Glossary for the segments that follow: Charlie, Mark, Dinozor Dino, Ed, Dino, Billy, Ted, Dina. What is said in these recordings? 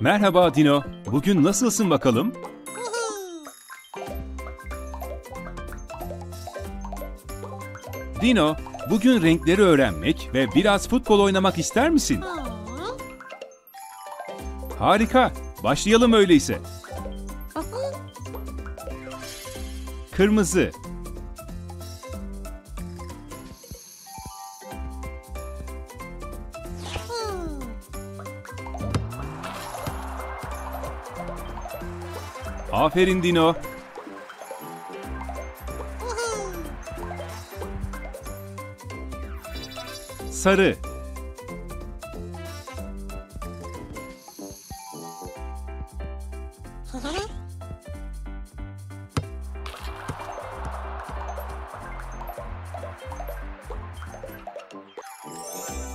Merhaba Dino, bugün nasılsın bakalım? Dino, bugün renkleri öğrenmek ve biraz futbol oynamak ister misin? Harika, başlayalım öyleyse. Kırmızı, aferin Dino. Sarı.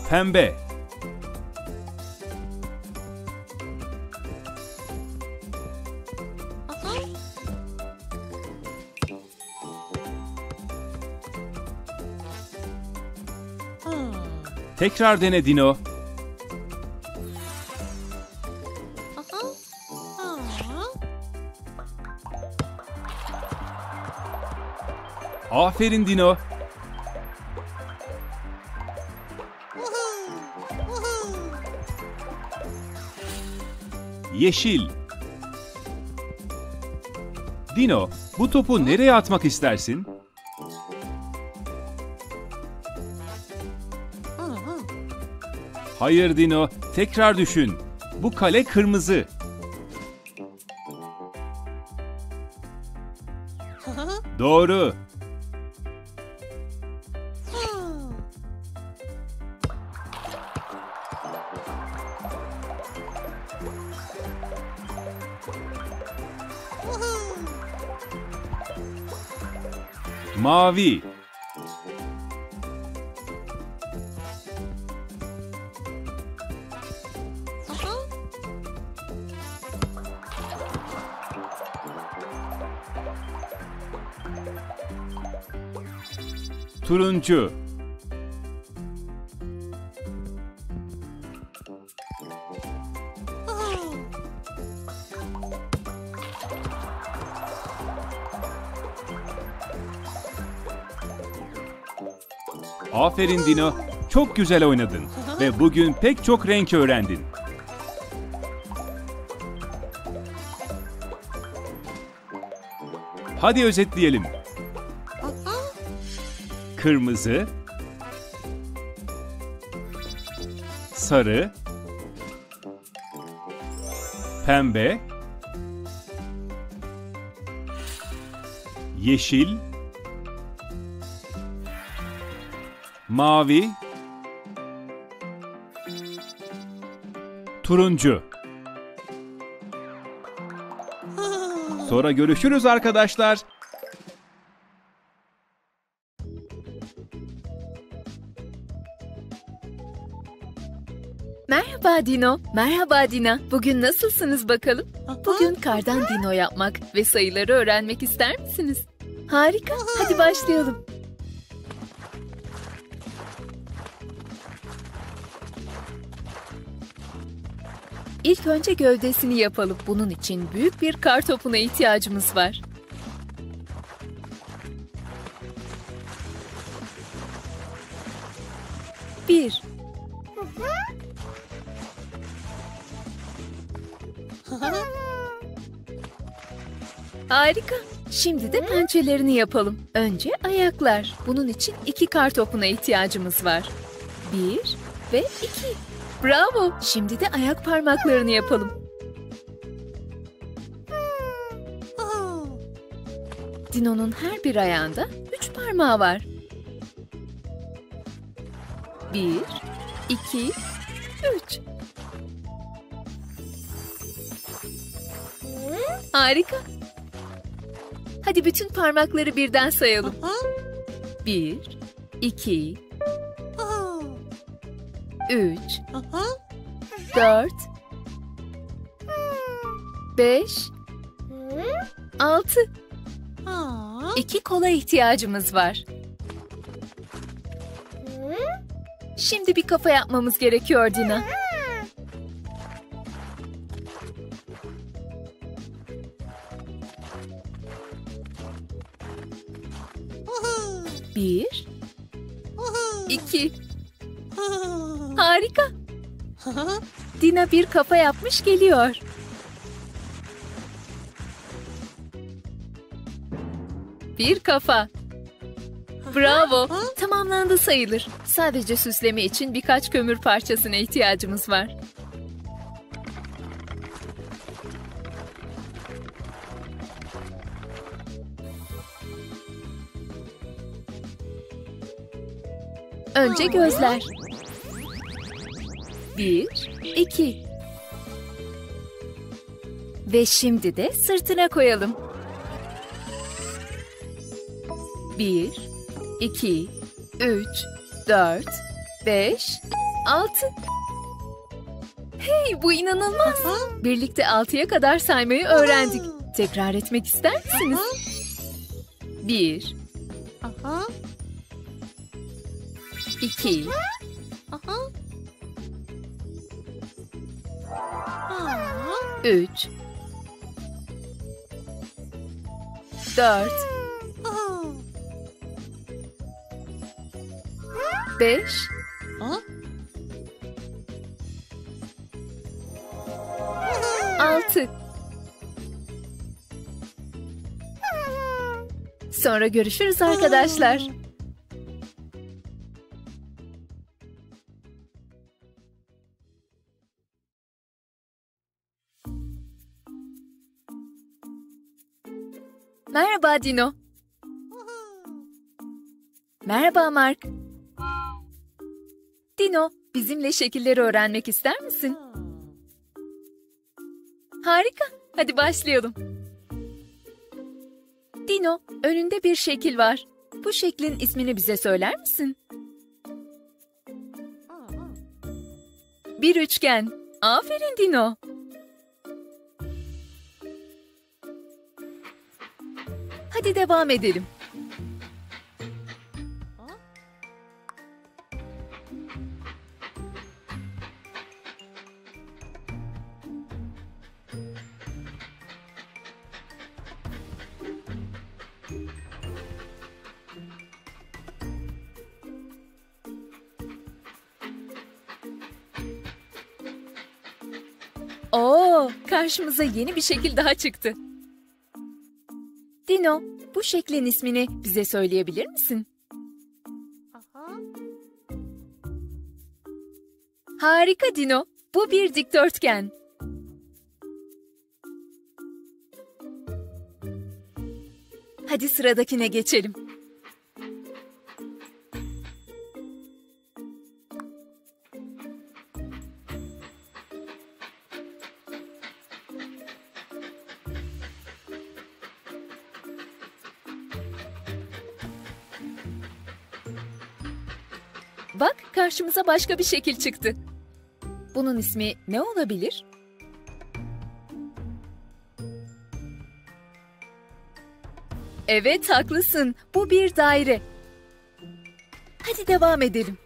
Pembe. Tekrar dene Dino. Aferin Dino. Yeşil. Dino, bu topu nereye atmak istersin? Hayır Dino, tekrar düşün. Bu kale kırmızı. Doğru. Mavi. Turuncu. Aferin Dino, çok güzel oynadın ve bugün pek çok renk öğrendin. Hadi özetleyelim. Kırmızı, sarı, pembe, yeşil, mavi, turuncu. Sonra görüşürüz arkadaşlar. Merhaba Dino, merhaba Dina. Bugün nasılsınız bakalım? Bugün kardan Dino yapmak ve sayıları öğrenmek ister misiniz? Harika, hadi başlayalım. İlk önce gövdesini yapalım. Bunun için büyük bir kar topuna ihtiyacımız var. Bir. Harika. Şimdi de pençelerini yapalım. Önce ayaklar. Bunun için 2 kar topuna ihtiyacımız var. 1 ve 2. Bravo. Şimdi de ayak parmaklarını yapalım. Dino'nun her bir ayağında 3 parmağı var. 1, 2, 3. Harika. Hadi bütün parmakları birden sayalım. 1, 2, 3, 4, 5, 6. 2 kola ihtiyacımız var. Şimdi bir kafa yapmamız gerekiyor Dina. 2. Harika. Dina bir kafa yapmış geliyor. Bir kafa. Bravo. Tamamlandı sayılır. Sadece süsleme için birkaç kömür parçasına ihtiyacımız var. Önce gözler. 1, 2. Ve şimdi de sırtına koyalım. 1, 2, 3, 4, 5, 6. Hey, bu inanılmaz. Birlikte 6'ya kadar saymayı öğrendik. Tekrar etmek ister misiniz? 1. 2. 3. 4. 5. 6. Sonra görüşürüz arkadaşlar. Merhaba Dino. Merhaba Mark. Dino, bizimle şekilleri öğrenmek ister misin? Harika. Hadi başlayalım. Dino, önünde bir şekil var. Bu şeklin ismini bize söyler misin? Bir üçgen. Aferin Dino. Hadi devam edelim. Oo, karşımıza yeni bir şekil daha çıktı. Dino, bu şeklin ismini bize söyleyebilir misin? Harika Dino, bu bir dikdörtgen. Hadi sıradakine geçelim. Bak, karşımıza başka bir şekil çıktı. Bunun ismi ne olabilir? Evet, haklısın. Bu bir daire. Hadi devam edelim.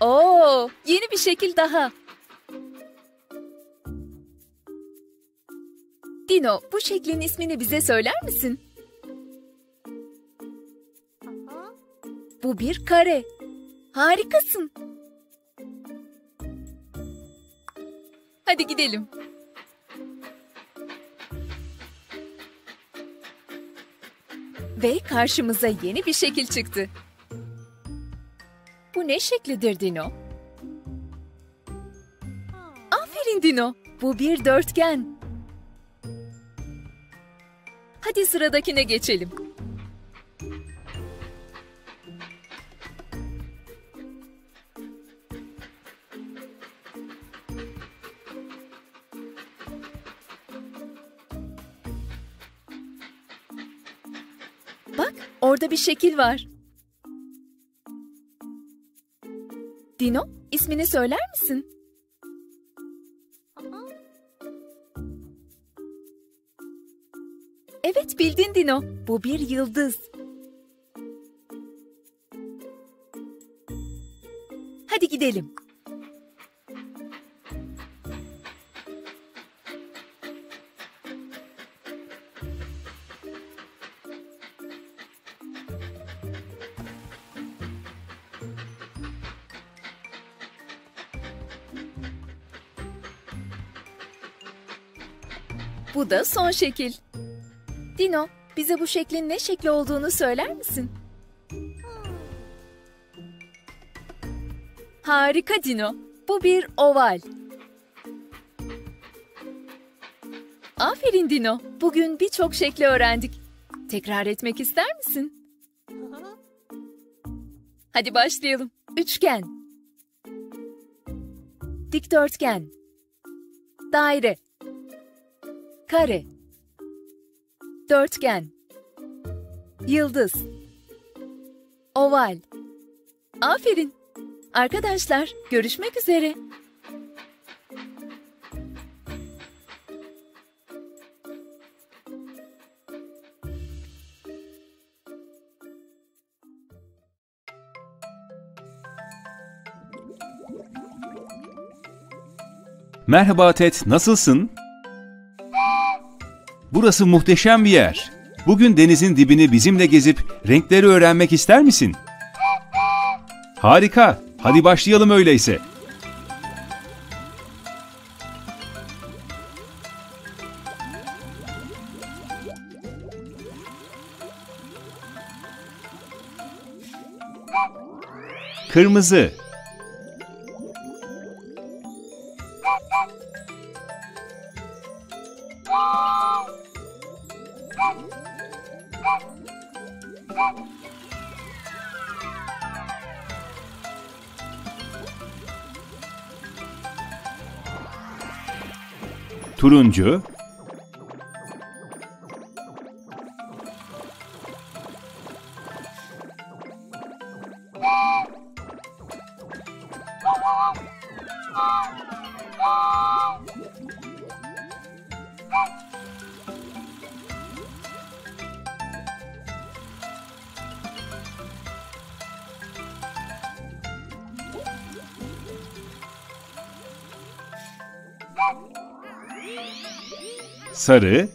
Oo, yeni bir şekil daha. Dino, bu şeklin ismini bize söyler misin? Bu bir kare. Harikasın. Hadi gidelim. Ve karşımıza yeni bir şekil çıktı. Bu ne şeklidir Dino? Aferin Dino. Bu bir dörtgen. Hadi sıradakine geçelim. Bak, orada bir şekil var. Dino, ismini söyler misin? Evet, bildin Dino. Bu bir yıldız. Hadi gidelim. Bu da son şekil. Dino, bize bu şeklin ne şekli olduğunu söyler misin? Harika Dino. Bu bir oval. Aferin Dino. Bugün birçok şekli öğrendik. Tekrar etmek ister misin? Hadi başlayalım. Üçgen. Dikdörtgen. Daire. Kare. Dörtgen. Yıldız. Oval. Aferin. Arkadaşlar, görüşmek üzere. Merhaba Ted, nasılsın? Burası muhteşem bir yer. Bugün denizin dibini bizimle gezip renkleri öğrenmek ister misin? Harika. Hadi başlayalım öyleyse. Kırmızı. Turuncu. Sarı.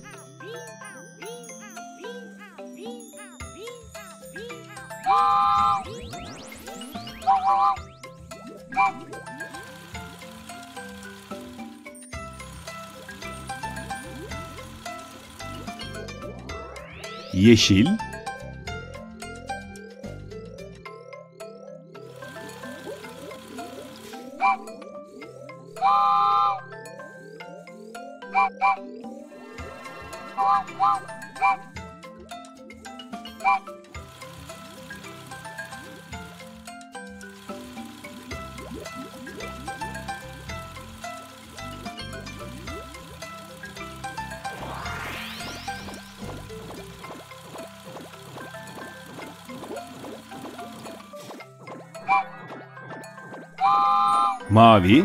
Yeşil. Mavi.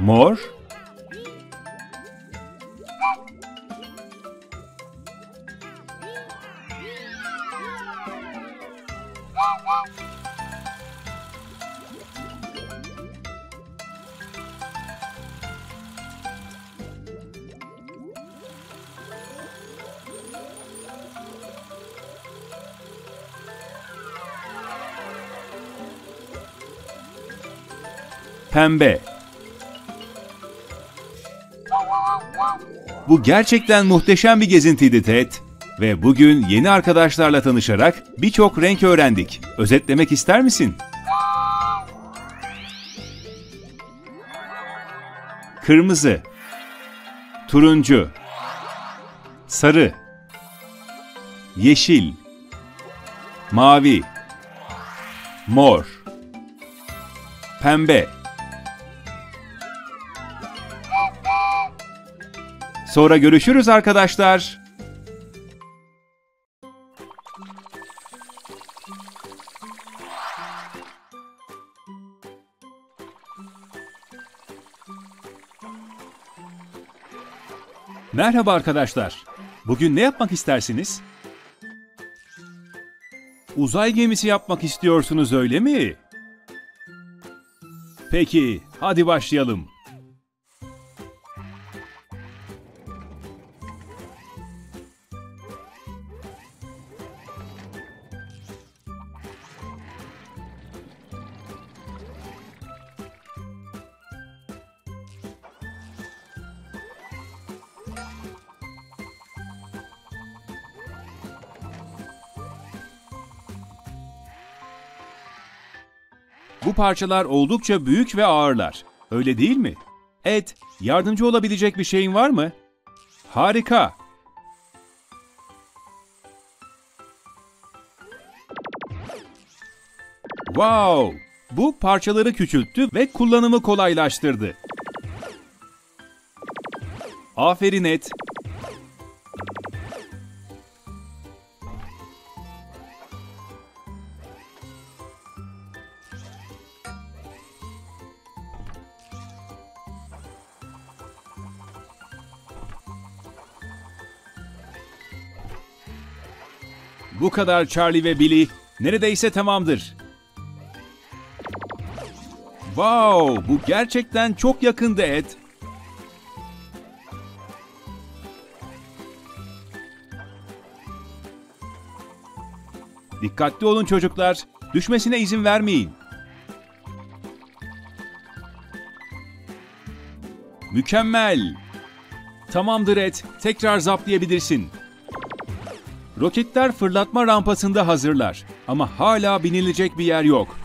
Mor. Pembe. Bu gerçekten muhteşem bir gezintiydi Ted. Ve bugün yeni arkadaşlarla tanışarak birçok renk öğrendik. Özetlemek ister misin? Kırmızı, turuncu, sarı, yeşil, mavi, mor, pembe. Sonra görüşürüz arkadaşlar. Merhaba arkadaşlar. Bugün ne yapmak istersiniz? Uzay gemisi yapmak istiyorsunuz öyle mi? Peki, hadi başlayalım. Bu parçalar oldukça büyük ve ağırlar. Öyle değil mi? Ed, yardımcı olabilecek bir şeyin var mı? Harika. Wow! Bu parçaları küçülttü ve kullanımı kolaylaştırdı. Aferin Ed. Bu kadar Charlie ve Billy. Neredeyse tamamdır. Wow, bu gerçekten çok yakındı Ed. Dikkatli olun çocuklar. Düşmesine izin vermeyin. Mükemmel. Tamamdır Ed. Tekrar zaplayabilirsin. Roketler fırlatma rampasında hazırlar ama hala binilecek bir yer yok.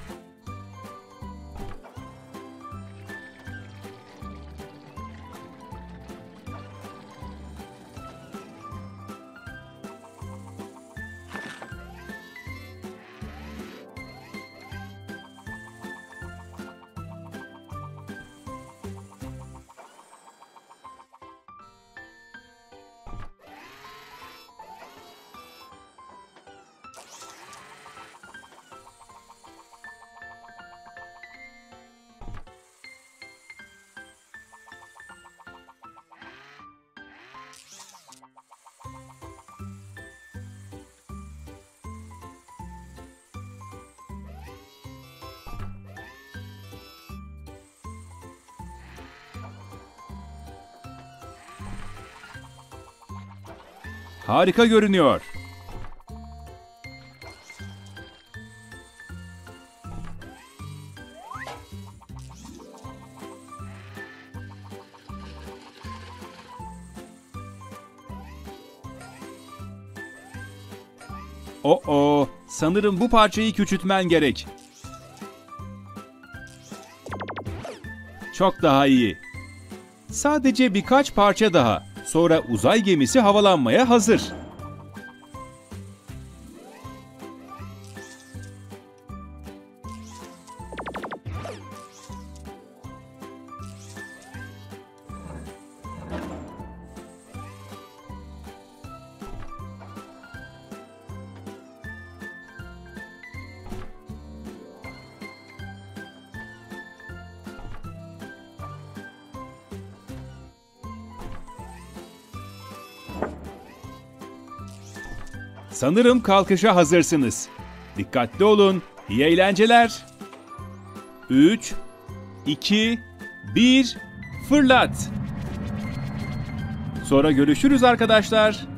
Harika görünüyor. Oh, sanırım bu parçayı küçültmen gerek. Çok daha iyi. Sadece birkaç parça daha. Sonra uzay gemisi havalanmaya hazır. Sanırım kalkışa hazırsınız. Dikkatli olun. İyi eğlenceler. 3, 2, 1, fırlat. Sonra görüşürüz arkadaşlar.